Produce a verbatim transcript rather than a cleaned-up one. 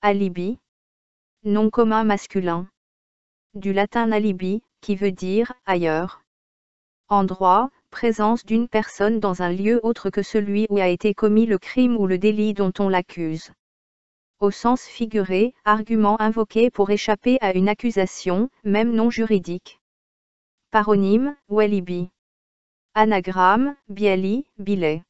Alibi. Nom commun masculin. Du latin alibi, qui veut dire « ailleurs ». En droit, présence d'une personne dans un lieu autre que celui où a été commis le crime ou le délit dont on l'accuse. Au sens figuré, argument invoqué pour échapper à une accusation, même non juridique. Paronyme, Walibi. Anagramme, Biali, Bilet.